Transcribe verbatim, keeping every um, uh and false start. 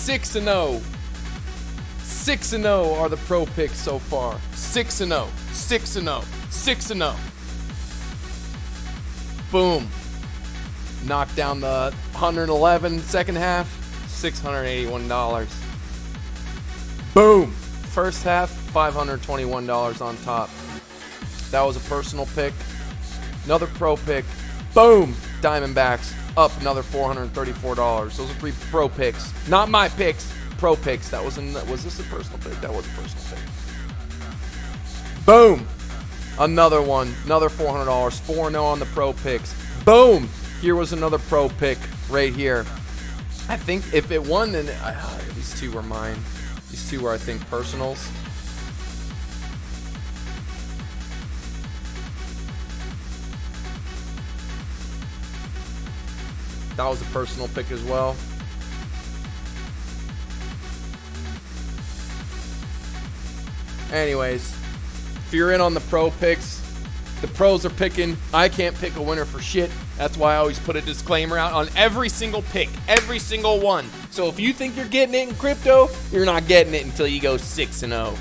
six and oh. six and oh are the pro picks so far. six and oh. six and oh. six and oh. Boom. Knocked down the one hundred eleven second half. six hundred eighty-one dollars. Boom. First half, five hundred twenty-one dollars on top. That was a personal pick. Another pro pick. Boom. Diamondbacks up another four hundred thirty-four dollars. Those are three pro picks. Not my picks. Pro picks. That was in, was this a personal pick? That was a personal pick. Boom. Another one. Another four hundred dollars. four and oh on the pro picks. Boom. Here was another pro pick right here. I think if it won, then uh, these two were mine. These two were, I think, personals. That was a personal pick as well. Anyways, if you're in on the pro picks, the pros are picking. I can't pick a winner for shit. That's why I always put a disclaimer out on every single pick, every single one. So if you think you're getting it in crypto, you're not getting it until you go six and oh.